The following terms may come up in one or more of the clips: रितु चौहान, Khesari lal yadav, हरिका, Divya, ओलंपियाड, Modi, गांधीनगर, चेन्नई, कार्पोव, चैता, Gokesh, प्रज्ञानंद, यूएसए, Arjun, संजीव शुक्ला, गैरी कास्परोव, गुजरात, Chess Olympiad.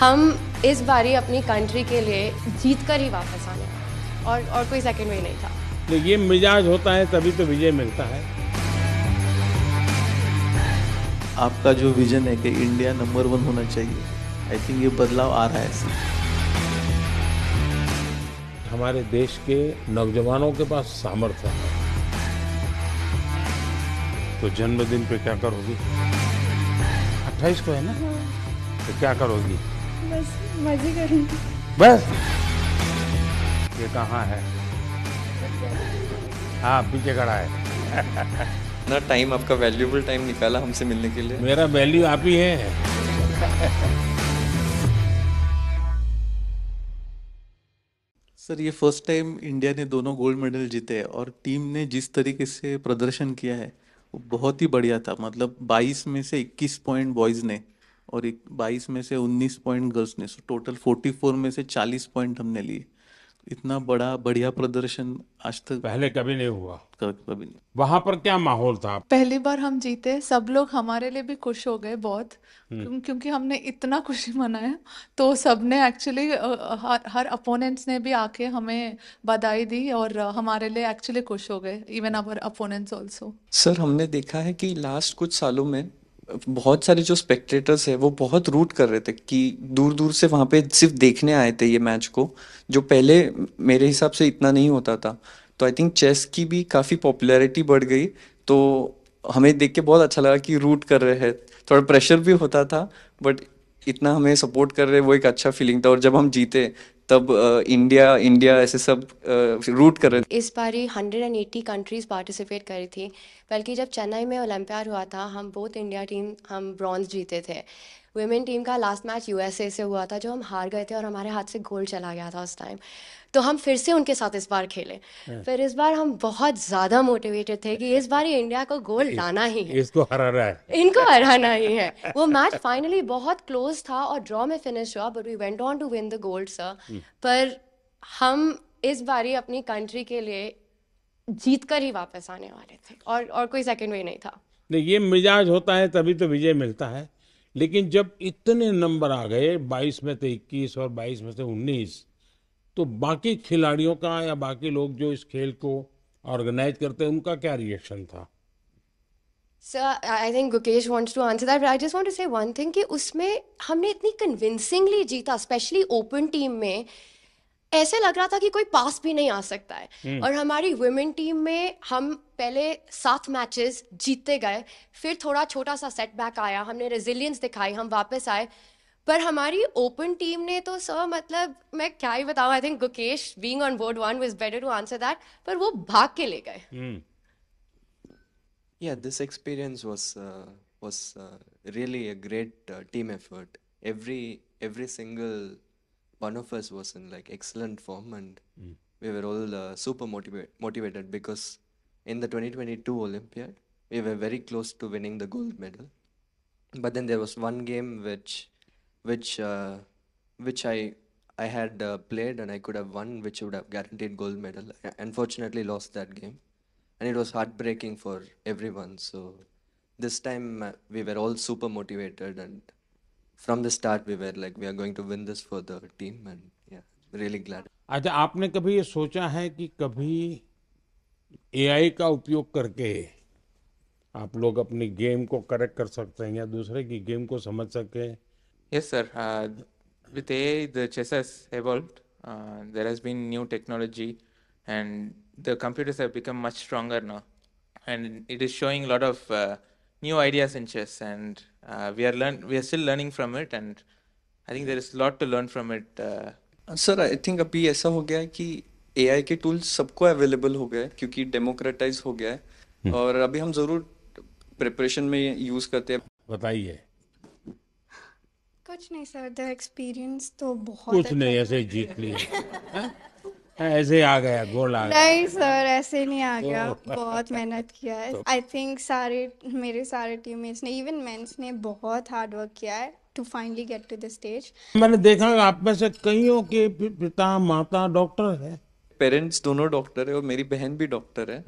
हम इस बारी अपनी कंट्री के लिए जीत कर ही वापस आने वाले और कोई सेकंड वे नहीं था। तो ये मिजाज होता है तभी तो विजय मिलता है। आपका जो विजन है कि इंडिया नंबर 1 होना चाहिए, आई थिंक ये बदलाव आ रहा है। हमारे देश के नौजवानों के पास सामर्थ्य है, तो जन्मदिन पे क्या करोगी? 28 को है ना, तो क्या करोगी? बस मजे करूंगी। बस ये कहाँ है? हाँ, पीछे खड़ा है ना। टाइम आपका वैल्यूएबल टाइम निकाला हमसे मिलने के लिए। मेरा वैल्यू आप ही है। सर, ये फर्स्ट टाइम इंडिया ने दोनों गोल्ड मेडल जीते और टीम ने जिस तरीके से प्रदर्शन किया है वो बहुत ही बढ़िया था। मतलब 22 में से 21 पॉइंट बॉयज़ ने और 22 में से 19 पॉइंट गर्ल्स ने, सो टोटल 44 में से 40 पॉइंट हमने लिए। इतना बड़ा बढ़िया प्रदर्शन आज तक पहले कभी नहीं हुआ, कभी नहीं। वहाँ पर क्या माहौल था? पहली बार हम जीते, सब लोग हमारे लिए भी खुश हो गए बहुत, क्योंकि हमने इतना खुशी मनाया तो सबने एक्चुअली हर अपोनेंट्स ने भी आके हमें बधाई दी और हमारे लिए एक्चुअली खुश हो गए, even our opponents also. Sir, हमने देखा है कि लास्ट कुछ सालों में बहुत सारे जो स्पेक्टेटर्स है वो बहुत रूट कर रहे थे कि दूर दूर से वहाँ पे सिर्फ देखने आए थे ये मैच को, जो पहले मेरे हिसाब से इतना नहीं होता था। तो आई थिंक चेस की भी काफ़ी पॉपुलैरिटी बढ़ गई, तो हमें देख के बहुत अच्छा लगा कि रूट कर रहे हैं। थोड़ा प्रेशर भी होता था बट इतना हमें सपोर्ट कर रहे, वो एक अच्छा फीलिंग था। और जब हम जीते तब इंडिया ऐसे सब रूट कर रहे थे। इस बारी 180 कंट्रीज पार्टिसिपेट करी थी। बल्कि जब चेन्नई में ओलंपियाड हुआ था, हम बोथ इंडिया टीम हम ब्रॉन्ज जीते थे। वुमेन टीम का लास्ट मैच यूएसए से हुआ था जो हम हार गए थे और हमारे हाथ से गोल्ड चला गया था उस टाइम। तो हम फिर से उनके साथ इस बार खेले। फिर इस बार हम बहुत ज़्यादा मोटिवेटेड थे कि इस बार ये इंडिया को गोल्ड लाना ही है, इसको हराना है, इनको हराना ही है। वो मैच फाइनली बहुत क्लोज था और ड्रॉ में फिनिश हुआ, but we went on to win the gold sir. पर हम इस बारी अपनी कंट्री के लिए जीत कर ही वापस आने वाले थे और कोई सेकेंड वे नहीं था। ये मिजाज होता है तभी तो विजय मिलता है। लेकिन जब इतने नंबर आ गए 22 में से 21 और 22 में से 19, तो बाकी खिलाड़ियों का या बाकी लोग जो इस खेल को ऑर्गेनाइज करते हैं उनका क्या रिएक्शन था? Sir, I think Gukesh wants to answer that, but I just want to say one thing कि उसमें हमने इतनी कन्विंसिंगली जीता, स्पेशली ओपन टीम में ऐसे लग रहा था कि कोई पास भी नहीं आ सकता है। और हमारी वुमेन टीम में हम पहले 7 मैचेस जीतते गए, फिर थोड़ा छोटा सा सेटबैक आया, हमने रेजिलियंस दिखाई, हम वापस आए। पर हमारी ओपन टीम ने तो सर, मतलब मैं क्या ही बताऊं। I think Gukesh being on board 1 was better to answer that, पर वो भाग के ले गए। Yeah this experience was really a great team effort. Every single one of us was in like excellent form and we were all super motivated because in the 2022 Olympiad we were very close to winning the gold medal, but then there was one game which I had played and I could have won, which would have guaranteed gold medal. I unfortunately lost that game and it was heartbreaking for everyone. So this time we were all super motivated and from the start we were like we are going to win this for the team and yeah, really glad. अच्छा, आपने कभी ये सोचा है कि कभी AI का उपयोग करके आप लोग अपनी गेम को करेक्ट कर सकते हैं या दूसरे की गेम को समझ सकते हैं? Yes sir, with AI the chess has evolved. There has been new technology and the computers have become much stronger now and it is showing a lot of new ideas in chess and we are still learning from it and I think there is a lot to learn from it. Sir, I think abhi aisa ho gaya hai ki AI ke tools sabko available ho gaye hai kyunki democratize ho gaya hai aur abhi hum zarur preparation mein use karte hain. Bataiye. Kuch nahi sir, the experience to bahut kuch nahi, aise jeet liye. ऐसे आ गया, गोल आ गया। नहीं sir, ऐसे नहीं आ गया, बहुत मेहनत किया है। आई थिंक मेरे सारे टीममेट्स ने, इवन मेंस ने बहुत हार्ड वर्क किया है to finally get to the stage. मैंने देखा आप में से कईयों के पिता माता डॉक्टर है, पेरेंट्स दोनों डॉक्टर है और मेरी बहन भी डॉक्टर है।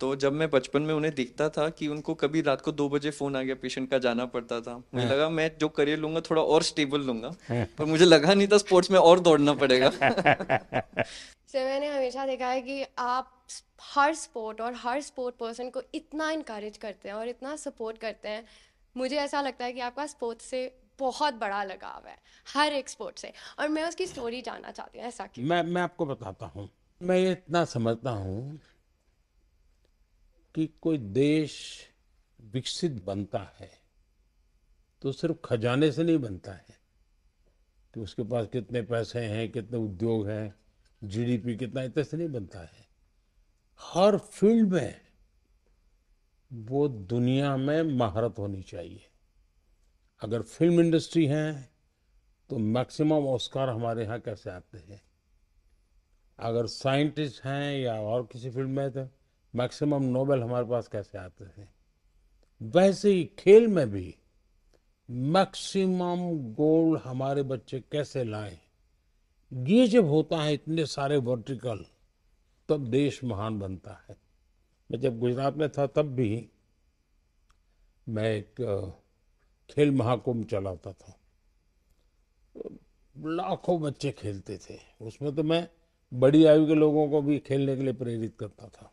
तो जब मैं बचपन में उन्हें देखता था कि उनको कभी रात को 2 बजे फोन आ गया, पेशेंट का जाना पड़ता था। मुझे लगा मैं जो करियर लूंगा थोड़ा और स्टेबल लूंगा, पर मुझे लगा नहीं था स्पोर्ट्स में और दौड़ना पड़ेगा। सर मैंने हमेशा देखा है कि आप हर स्पोर्ट और हर स्पोर्ट पर्सन को इतना इनकरेज करते हैं और इतना सपोर्ट करते हैं, मुझे ऐसा लगता है कि आपका स्पोर्ट्स से बहुत बड़ा लगाव है, हर एक स्पोर्ट से, और मैं उसकी स्टोरी जानना चाहती हूँ। ऐसा कि मैं आपको बताता हूँ, मैं इतना समझता हूँ कि कोई देश विकसित बनता है तो सिर्फ खजाने से नहीं बनता है कि उसके पास कितने पैसे हैं, कितने उद्योग हैं, जीडीपी कितना, इतने से नहीं बनता है। हर फील्ड में वो दुनिया में महारत होनी चाहिए। अगर फिल्म इंडस्ट्री है तो मैक्सिमम ऑस्कार हमारे यहाँ कैसे आते हैं, अगर साइंटिस्ट हैं या और किसी फील्ड में तो मैक्सिमम नोबेल हमारे पास कैसे आते हैं। वैसे ही खेल में भी मैक्सिमम गोल्ड हमारे बच्चे कैसे लाएं, ये जब होता है इतने सारे वर्टिकल, तब देश महान बनता है। मैं जब गुजरात में था तब भी मैं एक खेल महाकुंभ चलाता था, लाखों बच्चे खेलते थे, उसमें तो मैं बड़ी आयु के लोगों को भी खेलने के लिए प्रेरित करता था,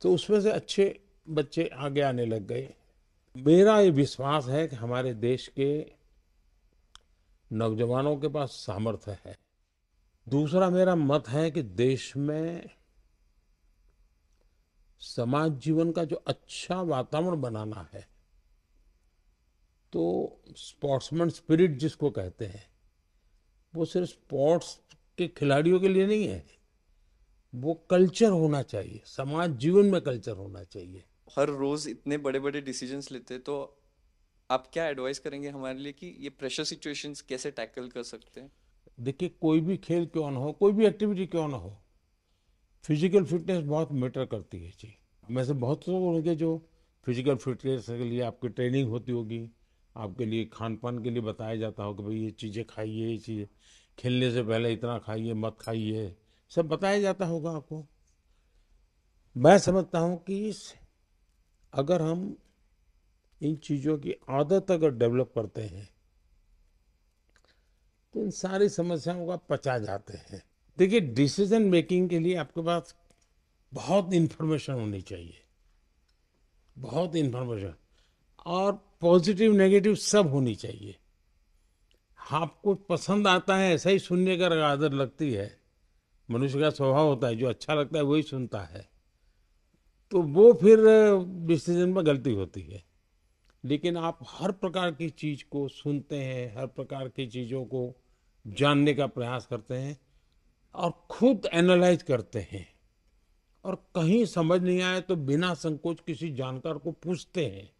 तो उसमें से अच्छे बच्चे आगे आने लग गए। मेरा ये विश्वास है कि हमारे देश के नौजवानों के पास सामर्थ्य है। दूसरा मेरा मत है कि देश में समाज जीवन का जो अच्छा वातावरण बनाना है तो स्पोर्ट्समैन स्पिरिट जिसको कहते हैं, वो सिर्फ स्पोर्ट्स के खिलाड़ियों के लिए नहीं है, वो कल्चर होना चाहिए, समाज जीवन में कल्चर होना चाहिए। हर रोज इतने बड़े बड़े डिसीजंस लेते, तो आप क्या एडवाइस करेंगे हमारे लिए कि ये प्रेशर सिचुएशंस कैसे टैकल कर सकते हैं? देखिए, कोई भी खेल क्यों ना हो, कोई भी एक्टिविटी क्यों ना हो, फिजिकल फिटनेस बहुत मैटर करती है जी। वैसे बहुत लोग होंगे जो फिजिकल फिटनेस के लिए आपकी ट्रेनिंग होती होगी, आपके लिए खान पान के लिए बताया जाता हो कि भाई ये चीज़ें खाइए, ये चीज़ें खेलने से पहले इतना खाइए, मत खाइए, सब बताया जाता होगा आपको। मैं समझता हूँ कि अगर हम इन चीज़ों की आदत अगर डेवलप करते हैं तो इन सारी समस्याओं का पचा जाते हैं। देखिए, डिसीजन मेकिंग के लिए आपके पास बहुत इन्फॉर्मेशन होनी चाहिए, बहुत इन्फॉर्मेशन, और पॉजिटिव नेगेटिव सब होनी चाहिए। आपको पसंद आता है ऐसा ही सुनने का आदत लगती है, मनुष्य का स्वभाव होता है, जो अच्छा लगता है वही सुनता है, तो वो फिर डिसीजन में गलती होती है। लेकिन आप हर प्रकार की चीज़ को सुनते हैं, हर प्रकार की चीज़ों को जानने का प्रयास करते हैं और खुद एनालाइज करते हैं, और कहीं समझ नहीं आए तो बिना संकोच किसी जानकार को पूछते हैं,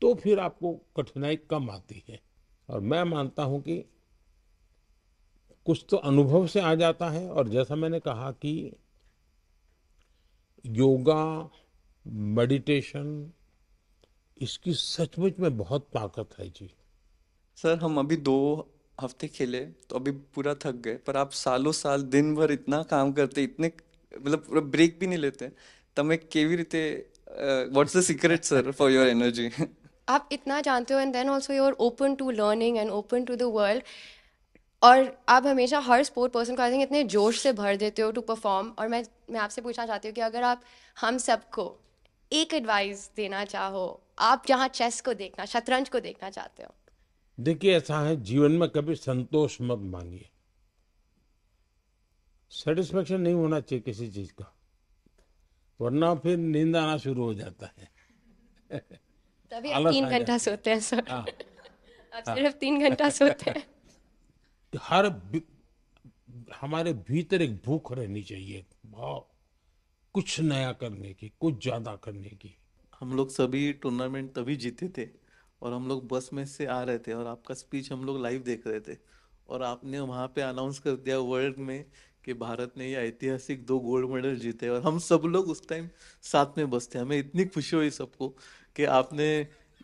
तो फिर आपको कठिनाई कम आती है। और मैं मानता हूँ कि कुछ तो अनुभव से आ जाता है, और जैसा मैंने कहा कि योगा, मेडिटेशन, इसकी सचमुच में बहुत ताकत है जी। सर, हम अभी 2 हफ्ते खेले तो अभी पूरा थक गए, पर आप सालों साल दिन भर इतना काम करते, इतने मतलब ब्रेक भी नहीं लेते, तब केवी रीते what's the secret sir for your energy? आप इतना जानते हो, and then also you are open to learning and open to the world, और आप हमेशा हर स्पोर्ट पर्सन को आई थिंक इतने जोश से भर देते हो टू परफॉर्म। और मैं आपसे पूछना चाहती हूँ कि अगर आप हम सबको एक एडवाइस देना चाहो, आप जहाँ चेस को देखना, शतरंज को देखना चाहते हो? देखिए, ऐसा है, जीवन में कभी संतोष मत मानिए, सेटिस्फेक्शन नहीं होना चाहिए किसी चीज का, वरना फिर नींद आना शुरू हो जाता है। तभी 3 घंटा सोते हैं सर। आप सिर्फ 3 घंटा सोते हैं। हर हमारे भीतर एक भूख रहनी चाहिए, बहुत कुछ नया करने की, कुछ ज्यादा करने की। हम लोग सभी टूर्नामेंट तभी जीते थे, और हम लोग बस में से आ रहे थे, और आपका स्पीच हम लोग लाइव देख रहे थे, और आपने वहाँ पे अनाउंस कर दिया वर्ल्ड में कि भारत ने ये ऐतिहासिक 2 गोल्ड मेडल जीते, और हम सब लोग उस टाइम साथ में बसते। हमें इतनी खुशी हुई सबको कि आपने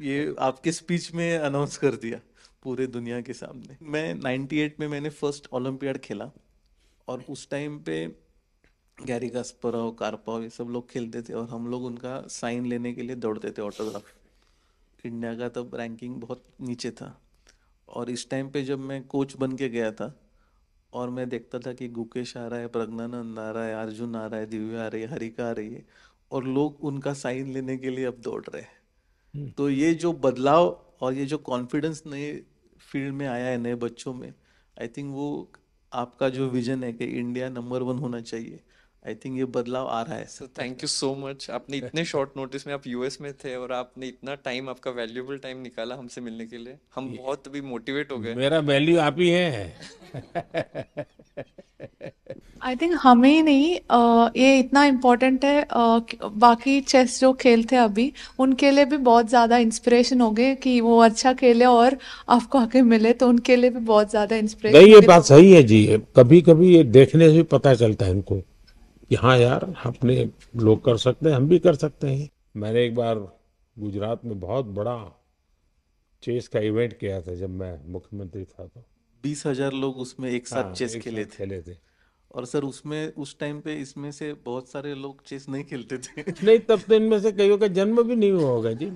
ये आपके स्पीच में अनाउंस कर दिया पूरे दुनिया के सामने। मैं 98 में मैंने फर्स्ट ओलंपियाड खेला, और उस टाइम पे गैरी कास्परोव, कार्पोव, ये सब लोग खेलते थे और हम लोग उनका साइन लेने के लिए दौड़ते थे, ऑटोग्राफ। इंडिया का तब रैंकिंग बहुत नीचे था। और इस टाइम पे जब मैं कोच बन के गया था और मैं देखता था कि गुकेश आ रहा है, प्रज्ञानंद आ रहा है, अर्जुन आ रहा है, दिव्या आ रही है, हरिका आ रही है और लोग उनका साइन लेने के लिए अब दौड़ रहे हैं। तो ये जो बदलाव और ये जो कॉन्फिडेंस नए फील्ड में आया है नए बच्चों में, आई थिंक वो आपका जो विजन है कि इंडिया नंबर 1 होना चाहिए, आई थिंक ये बदलाव आ रहा है। Sir thank you so much, आपने इतने शॉर्ट नोटिस में, आप यूएस में थे और आपने इतना टाइम, आपका वैल्यूएबल टाइम निकाला हमसे मिलने के लिए। हम बहुत भी मोटिवेट हो गए। मेरा वैल्यू आप ही है। आई थिंक हमें नहीं, ये इतना इम्पोर्टेंट है, बाकी चेस जो खेलते हैं अभी उनके लिए भी बहुत ज़्यादा इंस्पिरेशन हो गए कि वो अच्छा खेले और आपको आके मिले, तो उनके लिए भी बहुत ज़्यादा इंस्पिरेशन। नहीं ये बात सही है जी, कभी कभी ये देखने से पता चलता है इनको कि हाँ यार अपने लोग कर सकते हैं, हम भी कर सकते हैं। मैंने एक बार गुजरात में बहुत बड़ा चेस का इवेंट किया था जब मैं मुख्यमंत्री था, तो 20,000 लोग उसमें एक साथ चेस खेले थे। और सर उसमें उस टाइम पे इसमें से बहुत सारे लोग चेस नहीं खेलते थे। नहीं तब तो इनमें से कईयों का जन्म भी नहीं हुआ होगा जी।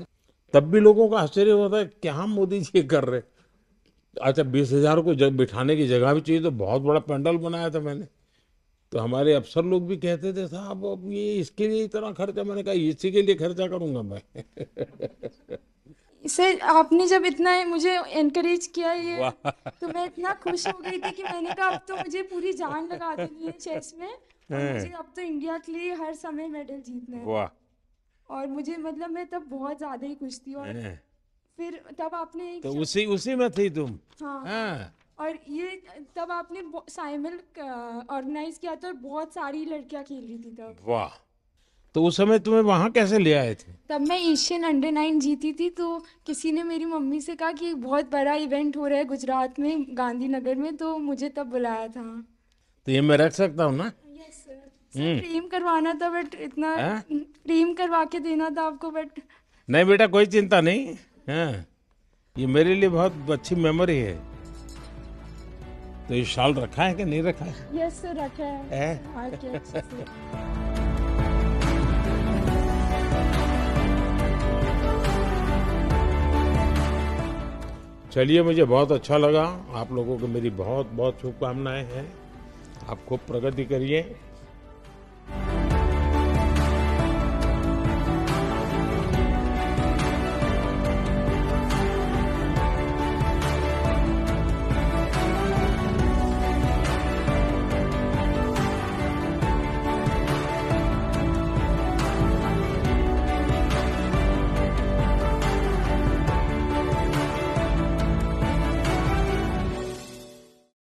तब भी लोगों का आश्चर्य होता है क्या मोदी जी कर रहे। अच्छा 20,000 को जब बिठाने की जगह भी चाहिए, तो बहुत बड़ा पंडाल बनाया था मैंने। तो हमारे अफसर लोग भी कहते थे साहब अब ये इसके लिए इतना खर्चा, मैंने कहा इसी के लिए खर्चा करूंगा मैं। इसे आपने जब इतना मुझे एनकरेज किया ये, तो मैं इतना खुश हो गई थी कि मैंने कहा अब तो मुझे पूरी जान लगा देनी है चेस में और मुझे अब तो इंडिया के लिए हर समय मेडल जीतना है। वाह। और मुझे मतलब मैं तब बहुत ज्यादा ही खुश थी। और फिर तब आपने तो उसी में थी तुम। हाँ। और ये तब आपने साइमल ऑर्गेनाइज किया था और बहुत सारी लड़कियां खेली थी तब। वाह। तो उस समय तुम्हें वहाँ कैसे ले आए थे? तब मैं एशियन अंडर 9 जीती थी, तो किसी ने मेरी मम्मी से कहा कि बहुत बड़ा इवेंट हो रहा है गुजरात में गांधीनगर में, तो मुझे तब बुलाया था। तो ये मैं रख सकता हूँ ना? Yes sir. फ्रेम करवाना था बट इतना फ्रेम करवा के देना था आपको, बट नहीं बेटा कोई चिंता नहीं है, ये मेरे लिए बहुत अच्छी मेमोरी है। तो ये शाल रखा है कि नहीं रखा है? यस सर रखा है। चलिए मुझे बहुत अच्छा लगा, आप लोगों को मेरी बहुत बहुत शुभकामनाएं हैं, आप खूब प्रगति करिए।